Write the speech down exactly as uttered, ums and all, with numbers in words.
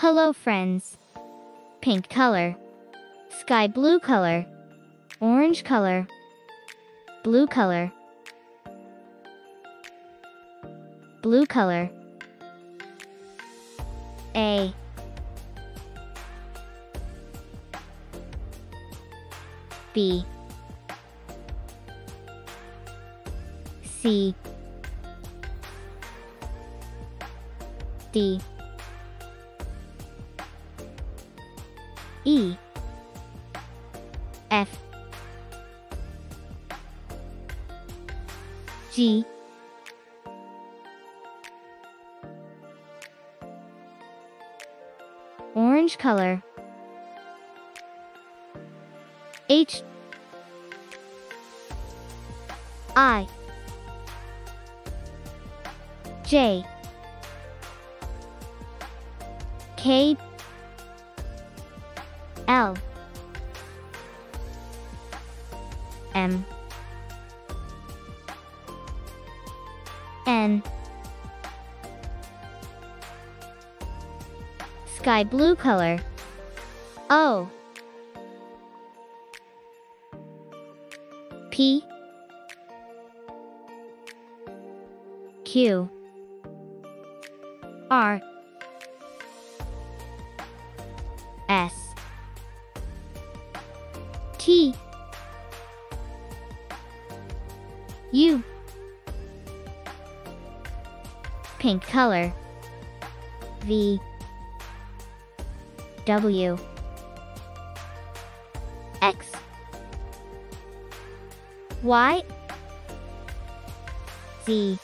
Hello friends. Pink color, sky blue color, orange color, blue color, blue color. A, B, C, D, E, F, G, orange color, H, I, J, K, L, M, N. Sky blue color, O, P, Q, R, S, T, U. Pink color, V, W, X, Y, Z.